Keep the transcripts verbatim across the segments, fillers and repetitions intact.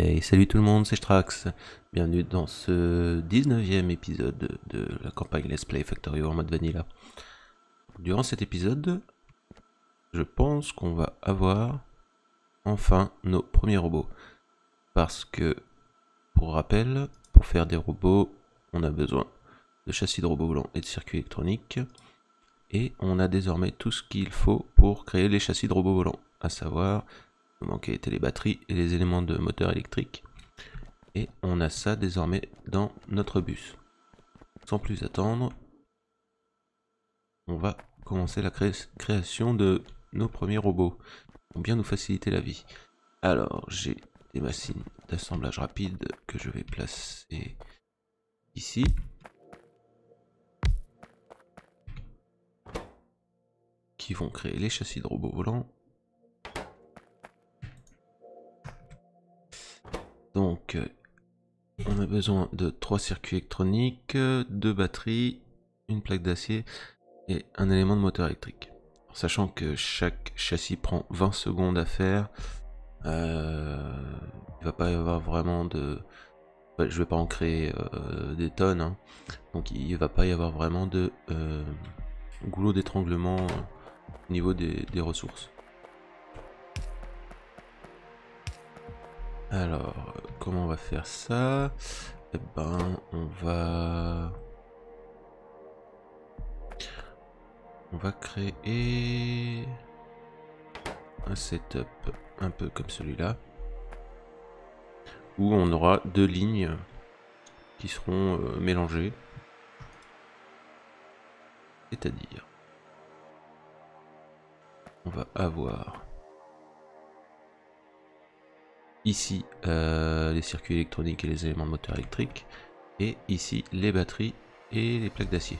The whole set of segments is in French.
Et salut tout le monde, c'est Shtrax. Bienvenue dans ce dix-neuvième épisode de la campagne Let's Play Factorio en mode Vanilla. Durant cet épisode, je pense qu'on va avoir enfin nos premiers robots. Parce que, pour rappel, pour faire des robots, on a besoin de châssis de robots blancs et de circuits électroniques. Et on a désormais tout ce qu'il faut pour créer les châssis de robots volants, à savoir, il nous manquait les batteries et les éléments de moteur électrique. Et on a ça désormais dans notre bus. Sans plus attendre, on va commencer la cré création de nos premiers robots, pour bien nous faciliter la vie. Alors, j'ai des machines d'assemblage rapide que je vais placer ici. Qui vont créer les châssis de robots volants. Donc on a besoin de trois circuits électroniques, deux batteries, une plaque d'acier et un élément de moteur électrique. En sachant que chaque châssis prend vingt secondes à faire, euh, il va pas y avoir vraiment de... Je vais pas en créer euh, des tonnes, hein. Donc il va pas y avoir vraiment de euh, goulot d'étranglement euh, niveau des, des ressources. Alors comment on va faire ça? Eh ben on va on va créer un setup un peu comme celui-là, où on aura deux lignes qui seront euh, mélangées, c'est-à-dire on va avoir ici euh, les circuits électroniques et les éléments de moteur électrique, et ici les batteries et les plaques d'acier.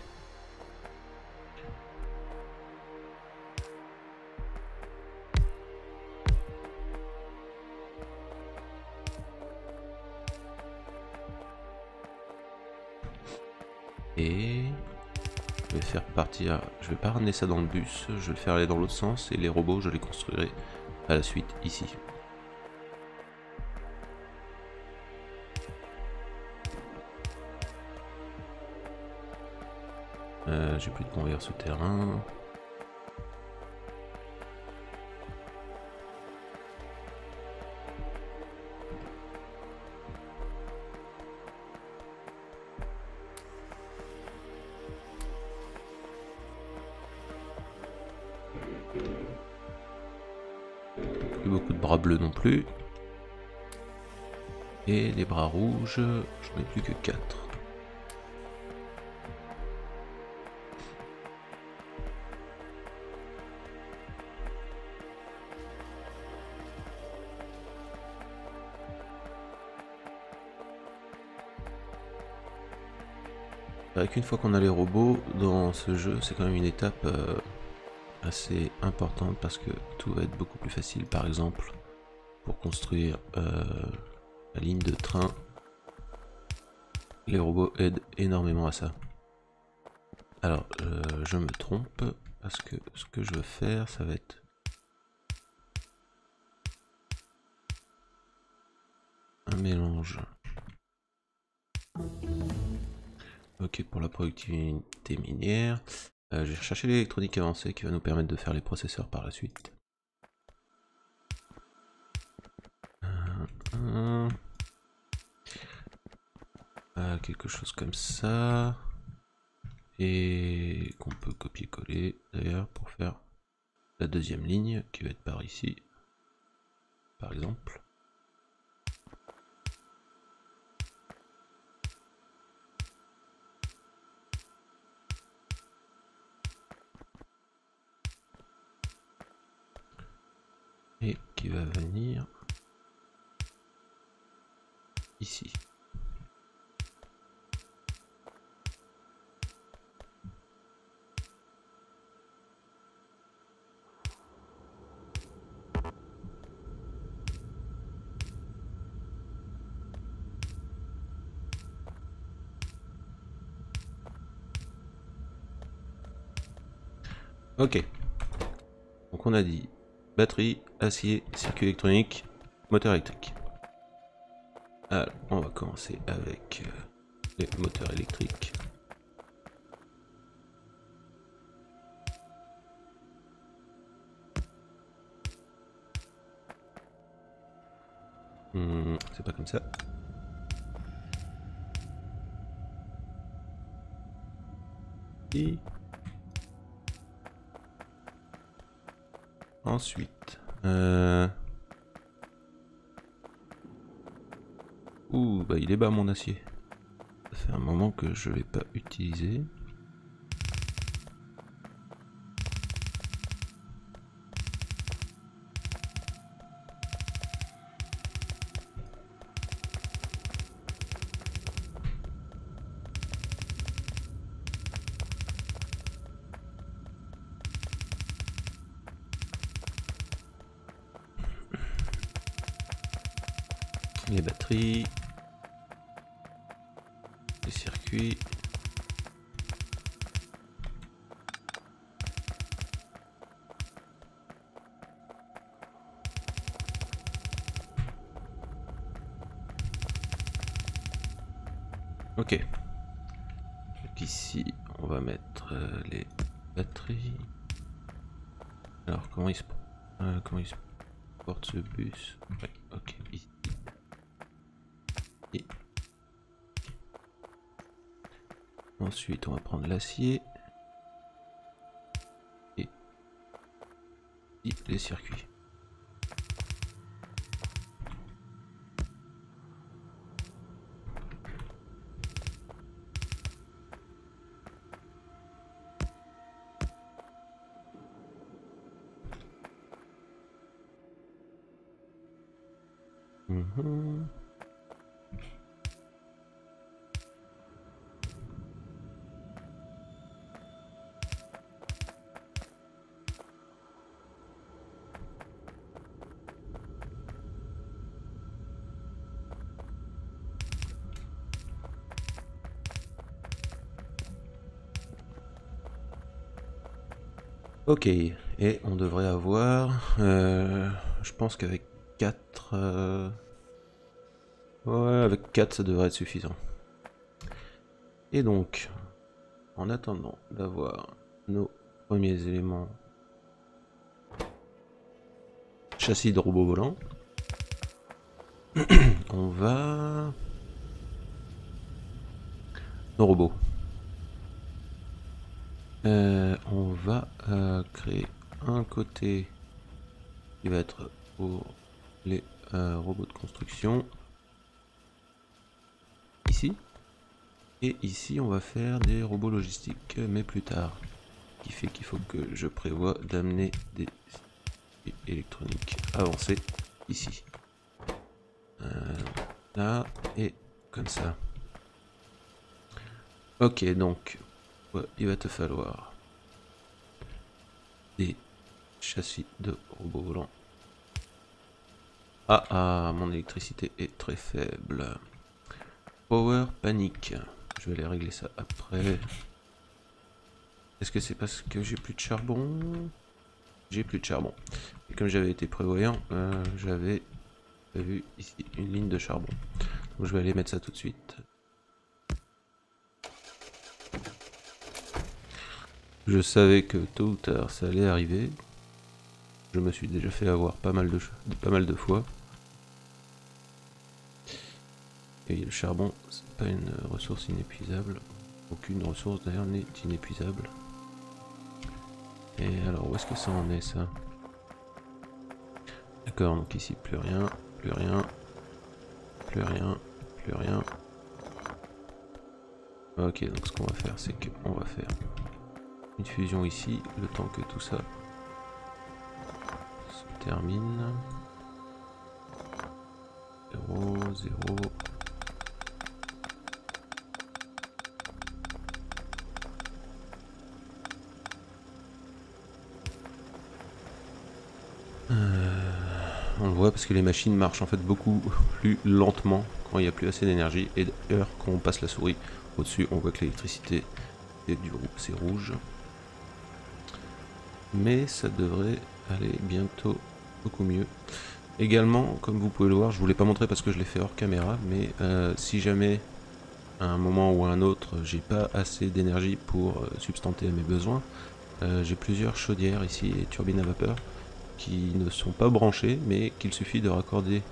Et je vais faire partir, je vais pas ramener ça dans le bus, je vais le faire aller dans l'autre sens, et les robots je les construirai à la suite ici. Euh, j'ai plus de convers souterrain. Beaucoup de bras bleus non plus, et les bras rouges j'en ai plus que quatre. C'est vrai qu'une fois qu'on a les robots dans ce jeu, c'est quand même une étape euh assez importante, parce que tout va être beaucoup plus facile. Par exemple, pour construire euh, la ligne de train, les robots aident énormément à ça. Alors euh, je me trompe, parce que ce que je veux faire, ça va être un mélange. Ok, pour la productivité minière. Euh, j'ai recherché l'électronique avancée qui va nous permettre de faire les processeurs par la suite. Euh, euh, quelque chose comme ça. Et qu'on peut copier-coller d'ailleurs pour faire la deuxième ligne qui va être par ici, par exemple. Et qui va venir ici. Ok. Donc on a dit batterie, acier, circuit électronique, moteur électrique. Alors, on va commencer avec euh, les moteurs électriques. Hmm, c'est pas comme ça. Et ensuite, euh... ouh, bah il est bas mon acier. Ça fait un moment que je vais pas utiliser. Les batteries, les circuits. Ok. Donc ici, on va mettre les batteries. Alors comment il se, euh, comment il se porte ce bus? Ouais, ok. Ici. Et ensuite on va prendre l'acier et les circuits. Mmh. Ok, et on devrait avoir, euh, je pense qu'avec quatre, euh, ouais, avec quatre ça devrait être suffisant. Et donc, en attendant d'avoir nos premiers éléments châssis de robot volant, on va... nos robots. Euh, on va euh, créer un côté qui va être pour les euh, robots de construction ici, et ici on va faire des robots logistiques mais plus tard, ce qui fait qu'il faut que je prévoie d'amener des électroniques avancées ici, euh, là et comme ça. Ok, donc ouais, il va te falloir des châssis de robots volants. Ah ah, mon électricité est très faible. Power panic. Je vais aller régler ça après. Est-ce que c'est parce que j'ai plus de charbon? J'ai plus de charbon. Et comme j'avais été prévoyant, euh, j'avais vu ici une ligne de charbon. Donc je vais aller mettre ça tout de suite. Je savais que tôt ou tard ça allait arriver. Je me suis déjà fait avoir pas mal de, pas mal de fois. Et le charbon, c'est pas une ressource inépuisable. Aucune ressource d'ailleurs n'est inépuisable. Et alors où est-ce que ça en est ça? D'accord, donc ici plus rien, plus rien, plus rien, plus rien. Ok, donc ce qu'on va faire, c'est qu'on va faire une fusion ici, le temps que tout ça se termine. zéro, zéro. Euh, on le voit parce que les machines marchent en fait beaucoup plus lentement quand il n'y a plus assez d'énergie. Et d'ailleurs, quand on passe la souris au-dessus, on voit que l'électricité est du groupe, c'est rouge. Mais ça devrait aller bientôt beaucoup mieux. Également, comme vous pouvez le voir, je ne vous l'ai pas montré parce que je l'ai fait hors caméra, mais euh, si jamais à un moment ou à un autre j'ai pas assez d'énergie pour euh, substanter à mes besoins, euh, j'ai plusieurs chaudières ici et turbines à vapeur qui ne sont pas branchées, mais qu'il suffit de raccorder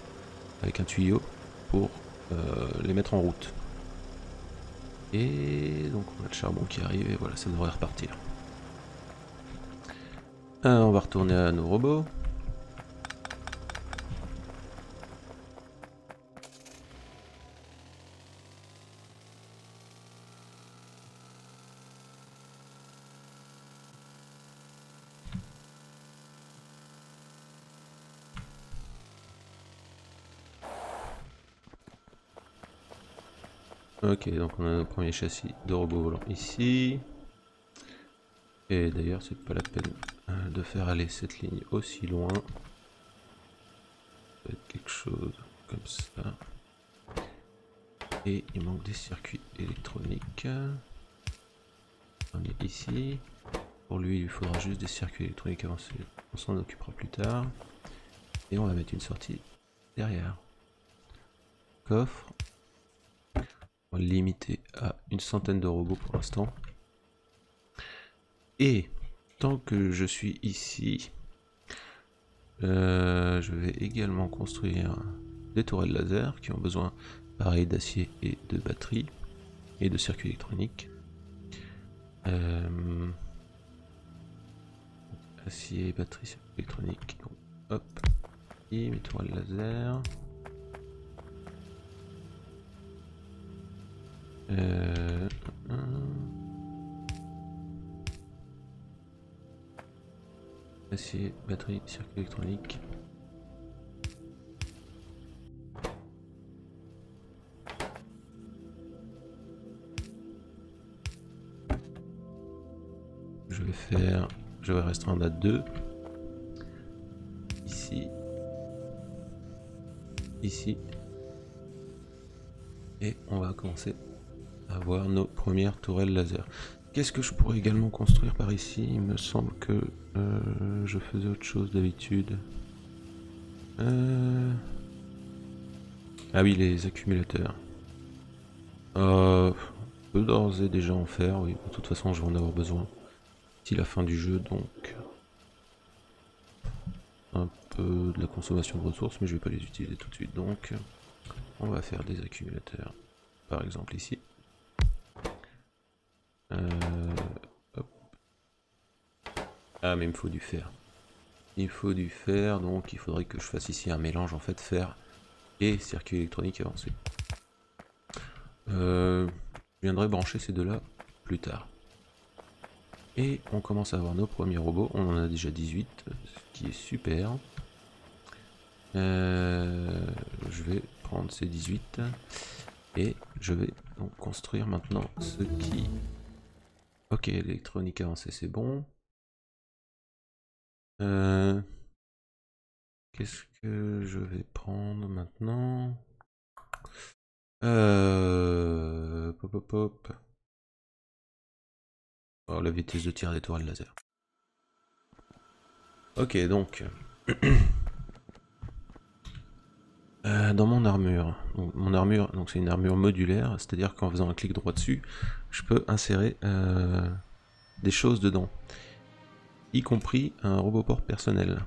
avec un tuyau pour euh, les mettre en route. Et donc on a le charbon qui arrive et voilà, ça devrait repartir. Alors, on va retourner à nos robots. Ok, donc on a nos premiers châssis de robots volants ici. Et d'ailleurs, c'est pas la peine de faire aller cette ligne aussi loin. Ça va être quelque chose comme ça. Et il manque des circuits électroniques. On est ici. Pour lui, il faudra juste des circuits électroniques avancés. On s'en occupera plus tard. Et on va mettre une sortie derrière. Coffre. On va le limiter à une centaine de robots pour l'instant. Et tant que je suis ici, euh, je vais également construire des tourelles laser qui ont besoin pareil d'acier et de batterie et de circuits électroniques. Euh, acier, batterie, circuits électroniques. Donc, hop, et mes tourelles laser. Euh, acier, batterie, circuit électronique. Je vais faire, je vais restreindre à deux. Ici. Ici. Et on va commencer avoir nos premières tourelles laser. Qu'est-ce que je pourrais également construire par ici? Il me semble que euh, je faisais autre chose d'habitude. Euh... Ah oui, les accumulateurs. Euh, on peut d'ores et déjà en faire, oui. De toute façon, je vais en avoir besoin d'ici la fin du jeu, donc un peu de la consommation de ressources, mais je vais pas les utiliser tout de suite. Donc, on va faire des accumulateurs, par exemple ici. Euh, hop. Ah mais il me faut du fer. Il faut du fer, donc il faudrait que je fasse ici un mélange en fait fer et circuit électronique avancé. Euh, je viendrai brancher ces deux-là plus tard. Et on commence à avoir nos premiers robots. On en a déjà dix-huit, ce qui est super. Euh, je vais prendre ces dix-huit et je vais donc construire maintenant ce qui... Ok, l'électronique avancée, c'est bon. Euh, Qu'est-ce que je vais prendre maintenant? euh, Pop, pop, pop. Oh, la vitesse de tir des tourelles laser. Ok, donc... euh, dans mon armure. Donc, mon armure, donc c'est une armure modulaire, c'est-à-dire qu'en faisant un clic droit dessus, je peux insérer euh, des choses dedans, y compris un robot port personnel.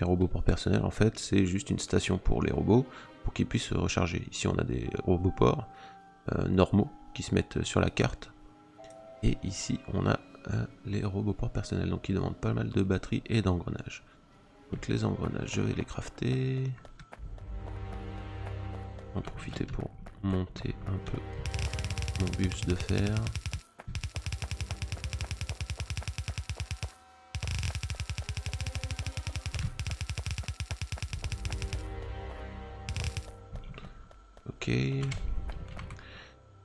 Un robot port personnel, en fait, c'est juste une station pour les robots, pour qu'ils puissent se recharger. Ici, on a des robots ports euh, normaux qui se mettent sur la carte, et ici, on a euh, les robots ports personnels, donc ils demandent pas mal de batterie et d'engrenages. Donc les engrenages, je vais les crafter. En profiter pour monter un peu mon bus de fer. Ok.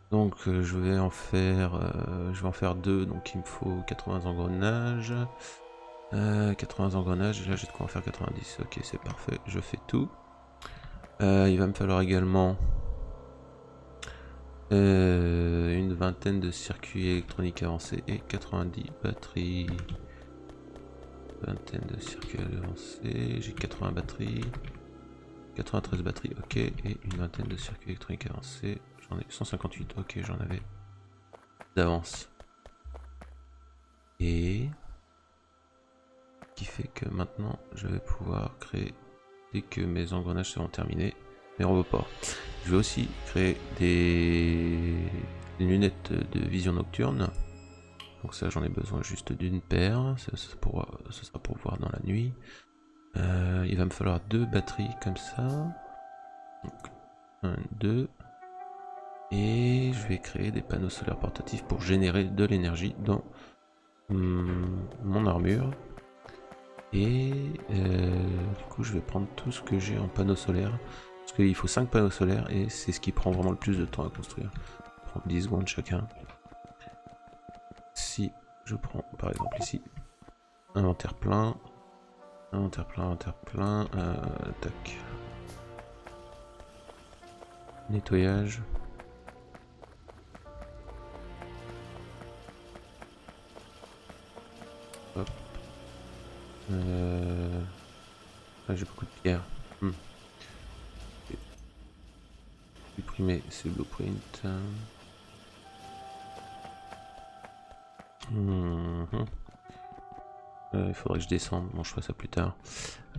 Donc euh, je vais en faire, euh, je vais en faire deux. Donc il me faut quatre-vingts engrenages. Euh, quatre-vingts engrenages. Là j'ai de quoi en faire quatre-vingt-dix. Ok, c'est parfait. Je fais tout. Euh, il va me falloir également euh, une vingtaine de circuits électroniques avancés et quatre-vingt-dix batteries. Vingtaine de circuits avancés, j'ai quatre-vingts batteries. quatre-vingt-treize batteries, ok, et une vingtaine de circuits électroniques avancés. J'en ai cent cinquante-huit, ok, j'en avais d'avance. Et ce qui fait que maintenant je vais pouvoir créer, dès que mes engrenages seront terminés, mes roboports. Je vais aussi créer des lunettes de vision nocturne. Donc ça, j'en ai besoin juste d'une paire, ça, ça, pour, ça sera pour voir dans la nuit. Euh, il va me falloir deux batteries comme ça. Donc, un, deux. Et je vais créer des panneaux solaires portatifs pour générer de l'énergie dans hum, mon armure. Et euh, du coup, je vais prendre tout ce que j'ai en panneaux solaires. Parce qu'il faut cinq panneaux solaires et c'est ce qui prend vraiment le plus de temps à construire. Je prends dix secondes chacun. Si je prends par exemple ici, inventaire plein, inventaire plein, inventaire plein, euh, tac, nettoyage, hop, euh, ah, j'ai beaucoup de pierres, hmm. Supprimer ces blueprints. Mmh. Euh, il faudrait que je descende, bon je ferai ça plus tard.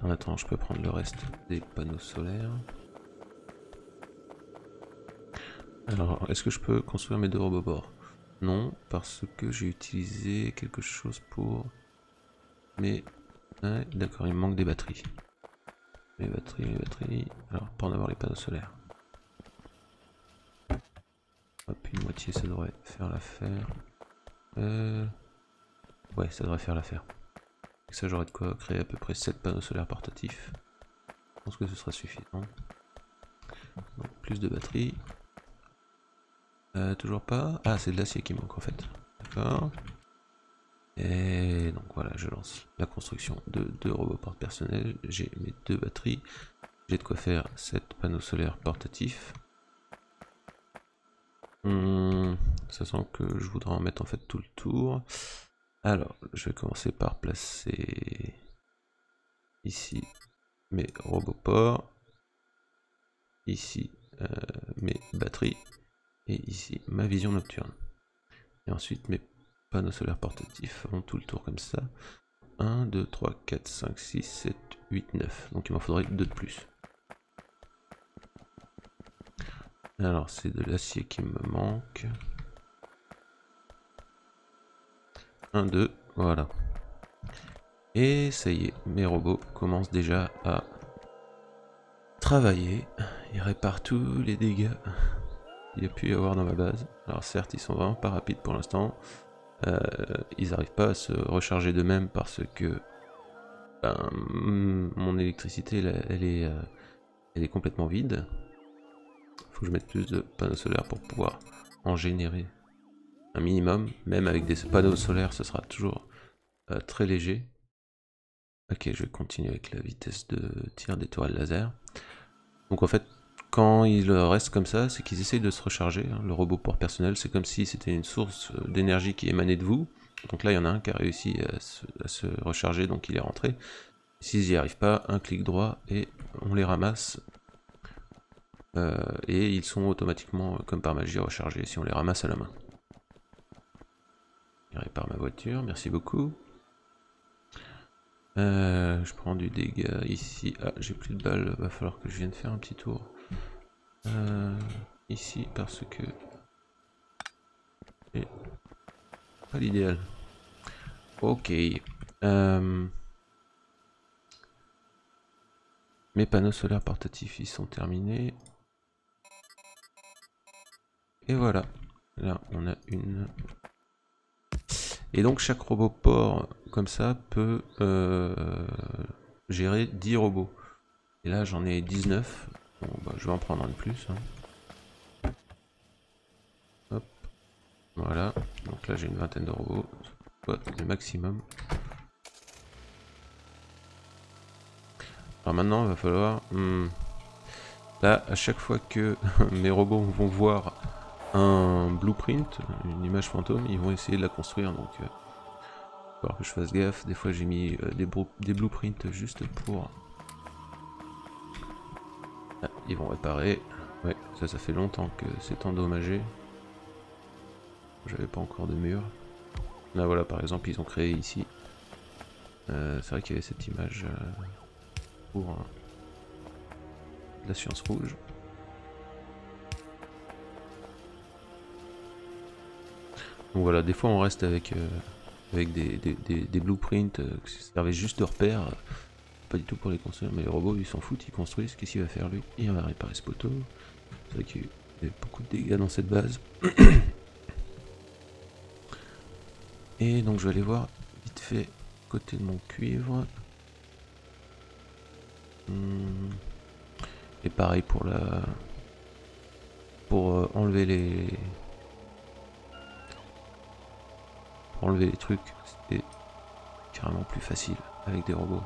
En attendant, je peux prendre le reste des panneaux solaires. Alors, est-ce que je peux construire mes deux robobords? Non, parce que j'ai utilisé quelque chose pour... Mais... Ouais, d'accord, il me manque des batteries. Les batteries, les batteries... Alors, pour en avoir les panneaux solaires. Hop, une moitié, ça devrait faire l'affaire. Euh... Ouais, ça devrait faire l'affaire. Avec ça, j'aurais de quoi créer à peu près sept panneaux solaires portatifs. Je pense que ce sera suffisant. Donc, plus de batteries. Euh, toujours pas. Ah, c'est de l'acier qui manque en fait. D'accord. Et donc voilà, je lance la construction de deux robots porte personnels. J'ai mes deux batteries. J'ai de quoi faire sept panneaux solaires portatifs. Hum, ça sent que je voudrais en mettre en fait tout le tour. Alors, je vais commencer par placer ici mes roboports, ici euh, mes batteries et ici ma vision nocturne. Et ensuite mes panneaux solaires portatifs font tout le tour comme ça. un, deux, trois, quatre, cinq, six, sept, huit, neuf. Donc il m'en faudrait deux de plus. Alors c'est de l'acier qui me manque. un, deux, voilà. Et ça y est, mes robots commencent déjà à travailler. Ils réparent tous les dégâts qu'il y a pu y avoir dans ma base. Alors certes, ils sont vraiment pas rapides pour l'instant. Euh, ils n'arrivent pas à se recharger d'eux-mêmes parce que ben, mon électricité, elle, elle, est, elle est complètement vide. Faut que je mette plus de panneaux solaires pour pouvoir en générer un minimum. Même avec des panneaux solaires, ce sera toujours euh, très léger. Ok, je vais continuer avec la vitesse de tir des tourelles laser. Donc en fait, quand ils restent comme ça, c'est qu'ils essayent de se recharger. Hein. Le robot port personnel, c'est comme si c'était une source d'énergie qui émanait de vous. Donc là, il y en a un qui a réussi à se, à se recharger, donc il est rentré. S'ils n'y arrivent pas, un clic droit et on les ramasse. Euh, et ils sont automatiquement, comme par magie, rechargés si on les ramasse à la main. Je répare ma voiture, merci beaucoup. Euh, je prends du dégât ici. Ah, j'ai plus de balles, va falloir que je vienne faire un petit tour. Euh, ici, parce que... c'est pas l'idéal. Ok. Euh... Mes panneaux solaires portatifs, ils sont terminés. Et voilà, là on a une... Et donc chaque roboport comme ça peut euh, gérer dix robots. Et là j'en ai dix-neuf. Bon, bah, je vais en prendre un de plus. Hein. Hop. Voilà, donc là j'ai une vingtaine de robots. Ouais, le maximum. Alors maintenant il va falloir... Hmm, là à chaque fois que mes robots vont voir... un blueprint, une image fantôme, ils vont essayer de la construire, donc il euh, va falloir que je fasse gaffe. Des fois j'ai mis euh, des, des blueprints juste pour ils vont réparer. Ouais, ça, ça fait longtemps que c'est endommagé. J'avais pas encore de mur. Là, voilà, par exemple, ils ont créé ici. Euh, c'est vrai qu'il y avait cette image euh, pour hein, la science rouge. Donc voilà, des fois on reste avec, euh, avec des, des, des, des blueprints euh, qui servaient juste de repère, euh, pas du tout pour les construire, mais les robots ils s'en foutent, ils construisent, qu'est-ce qu'il va faire lui? Il va réparer ce poteau. C'est vrai qu'il y a beaucoup de dégâts dans cette base. Et donc je vais aller voir vite fait côté de mon cuivre. Hum. Et pareil pour la... pour euh, enlever les... enlever les trucs, c'était carrément plus facile avec des robots.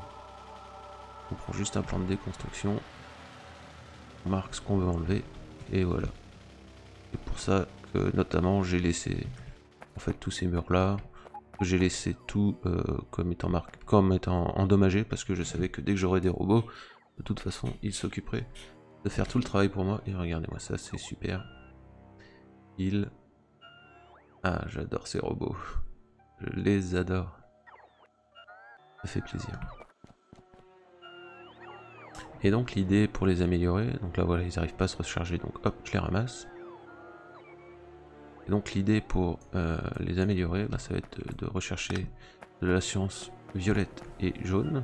On prend juste un plan de déconstruction, on marque ce qu'on veut enlever, et voilà. C'est pour ça que notamment j'ai laissé en fait tous ces murs là, j'ai laissé tout euh, comme étant marqué, comme étant endommagé, parce que je savais que dès que j'aurais des robots, de toute façon ils s'occuperaient de faire tout le travail pour moi. Et regardez-moi ça, c'est super. Il... Ah, j'adore ces robots. Je les adore. Ça fait plaisir. Et donc l'idée pour les améliorer, donc là voilà, ils n'arrivent pas à se recharger, donc hop, je les ramasse. Et donc l'idée pour euh, les améliorer, bah, ça va être de, de rechercher de la science violette et jaune.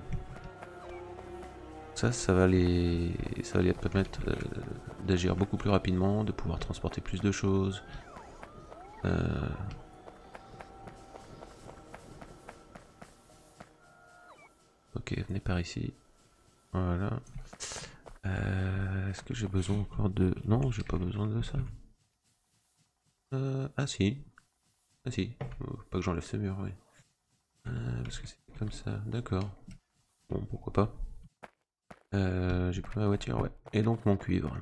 Ça, ça va les, ça va les permettre euh, d'agir beaucoup plus rapidement, de pouvoir transporter plus de choses. Euh... Ok, venez par ici. Voilà. Euh, Est-ce que j'ai besoin encore de... Non, j'ai pas besoin de ça. Euh, ah si. Ah si. Faut pas que j'enlève ce mur, oui. Euh, parce que c'est comme ça. D'accord. Bon, pourquoi pas. Euh, j'ai pris ma voiture, ouais. Et donc mon cuivre.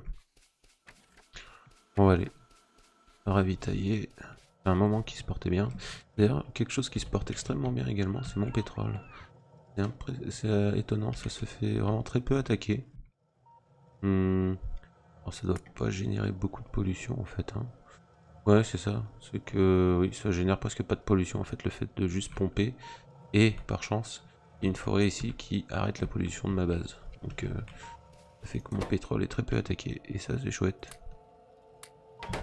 On va aller ravitailler. Un moment qui se portait bien. D'ailleurs, quelque chose qui se porte extrêmement bien également, c'est mon pétrole. C'est étonnant, ça se fait vraiment très peu attaquer. Hum. Alors ça doit pas générer beaucoup de pollution en fait. Hein. Ouais, c'est ça. C'est que oui, ça génère presque pas de pollution en fait, le fait de juste pomper. Et par chance, il y a une forêt ici qui arrête la pollution de ma base. Donc euh, ça fait que mon pétrole est très peu attaqué. Et ça, c'est chouette.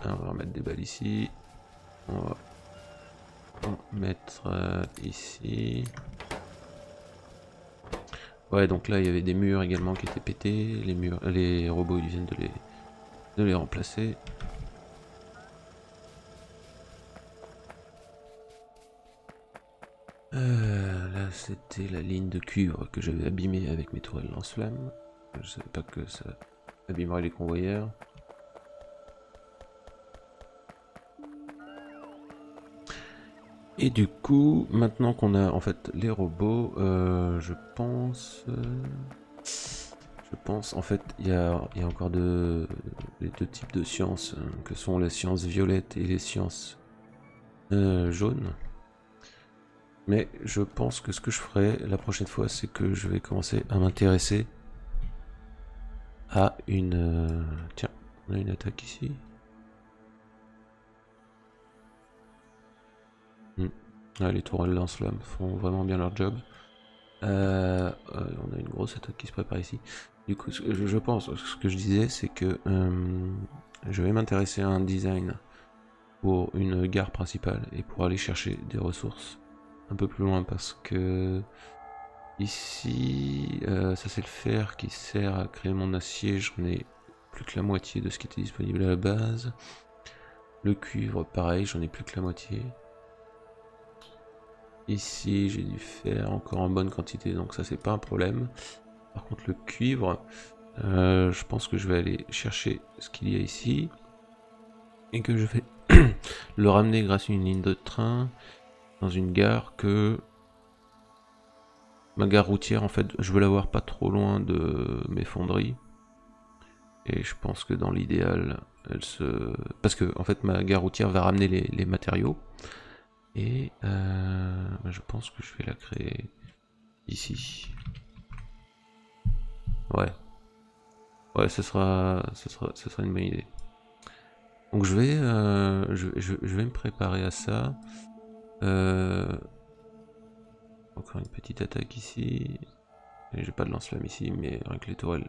Alors, on va remettre des balles ici. On va en mettre euh, ici. Ouais, donc là il y avait des murs également qui étaient pétés, les murs, les robots ils viennent de les, de les remplacer. Euh, là c'était la ligne de cuivre que j'avais abîmée avec mes tourelles lance-flammes. Je savais pas que ça abîmerait les convoyeurs. Et du coup, maintenant qu'on a en fait les robots, euh, je pense, euh, je pense en fait il y a, y a encore deux, les deux types de sciences hein, que sont les sciences violettes et les sciences euh, jaunes. Mais je pense que ce que je ferai la prochaine fois, c'est que je vais commencer à m'intéresser à une, euh, tiens, on a une attaque ici. Ouais, les tourelles lance-flammes font vraiment bien leur job. Euh, on a une grosse attaque qui se prépare ici. Du coup, je pense, ce que je disais, c'est que euh, je vais m'intéresser à un design pour une gare principale et pour aller chercher des ressources un peu plus loin, parce que ici, euh, ça c'est le fer qui sert à créer mon acier. J'en ai plus que la moitié de ce qui était disponible à la base. Le cuivre, pareil, j'en ai plus que la moitié. Ici j'ai dû faire encore en bonne quantité, donc ça c'est pas un problème. Par contre le cuivre, euh, je pense que je vais aller chercher ce qu'il y a ici et que je vais le ramener grâce à une ligne de train dans une gare, que ma gare routière en fait je veux l'avoir pas trop loin de mes fonderies. Et je pense que dans l'idéal elle se... parce que en fait ma gare routière va ramener les, les matériaux. Et euh, bah je pense que je vais la créer ici. Ouais. Ouais, ce sera, ce sera, ce sera une bonne idée. Donc je vais, euh, je, je, je vais me préparer à ça. Euh, encore une petite attaque ici. J'ai pas de lance-flamme ici, mais avec les tourelles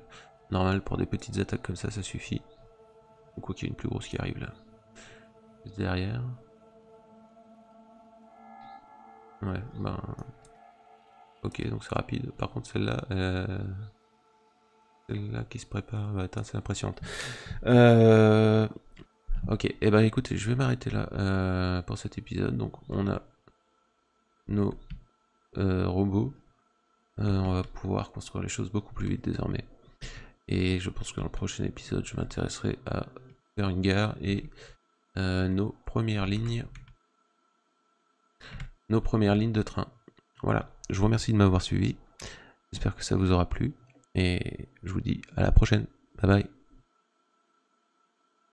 normales pour des petites attaques comme ça, ça suffit. Ou quoi qu'il y ait une plus grosse qui arrive là. Derrière. Ouais, ben... Ok, donc c'est rapide. Par contre, celle-là... Euh... Celle-là qui se prépare... Bah, attends, c'est impressionnante. Euh... Ok, et eh ben écoutez, je vais m'arrêter là euh, pour cet épisode. Donc, on a nos euh, robots. Euh, on va pouvoir construire les choses beaucoup plus vite désormais. Et je pense que dans le prochain épisode, je m'intéresserai à faire une gare et euh, nos premières lignes... nos premières lignes de train. Voilà, je vous remercie de m'avoir suivi, j'espère que ça vous aura plu, et je vous dis à la prochaine, bye bye.